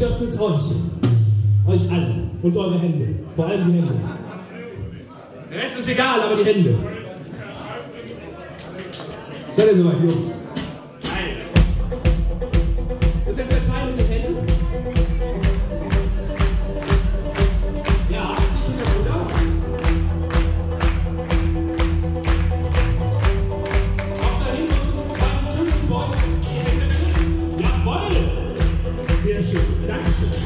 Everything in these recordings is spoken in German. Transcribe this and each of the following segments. ich öffne es euch. Euch alle. Und eure Hände. Vor allem die Hände. Der Rest ist egal, aber die Hände. Stell dir so weit, Jungs. Das ist jetzt der Teil mit den Händen. Ja, das ist nicht wieder gut aus. Kommt da hin, so zum 20. Boys. Jawohl! Sehr schön, dankeschön.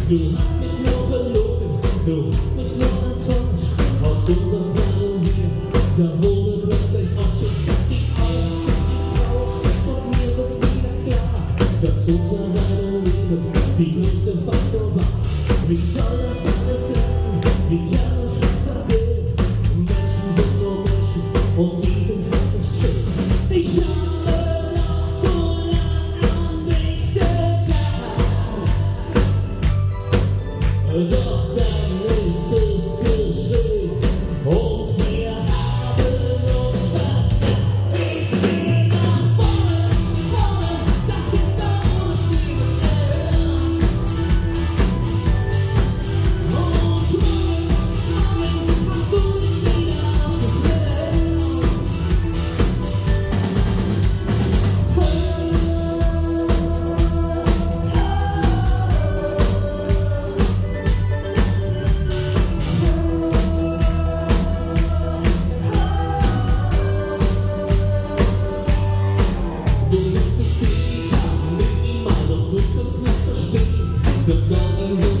Du hast mich nur belogen, du hast mich nur enttäuscht. Aus unseren Jahren hier, da wurde plötzlich Augen. Die Augen sind und mir wird wieder klar, dass unser Meinung Leben die größte Faktor war. Wie soll das alles sein? Wie kann es sich verbinden? Menschen sind nur Menschen und die sind halt nicht schön. Ich habe noch so lange an dich gedacht. This song is